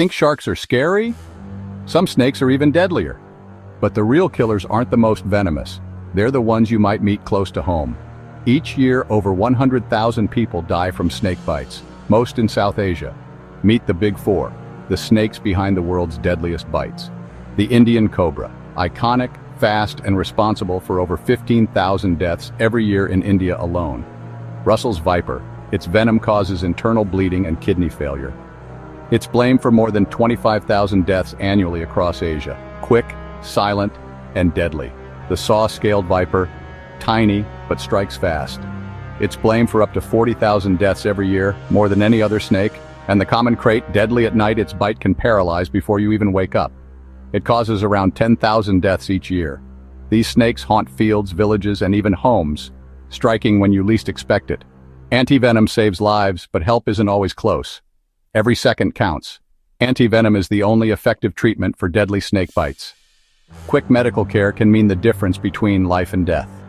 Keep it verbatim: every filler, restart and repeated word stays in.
think sharks are scary? Some snakes are even deadlier. But the real killers aren't the most venomous. They're the ones you might meet close to home. Each year, over one hundred thousand people die from snake bites, most in South Asia. Meet the Big Four, the snakes behind the world's deadliest bites. The Indian cobra, iconic, fast, and responsible for over fifteen thousand deaths every year in India alone. Russell's viper, its venom causes internal bleeding and kidney failure. It's blamed for more than twenty-five thousand deaths annually across Asia. Quick, silent, and deadly. The saw-scaled viper, tiny, but strikes fast. It's blamed for up to forty thousand deaths every year, more than any other snake. And the common krait, deadly at night, its bite can paralyze before you even wake up. It causes around ten thousand deaths each year. These snakes haunt fields, villages, and even homes, striking when you least expect it. Antivenom saves lives, but help isn't always close. Every second counts. Antivenom is the only effective treatment for deadly snake bites. Quick medical care can mean the difference between life and death.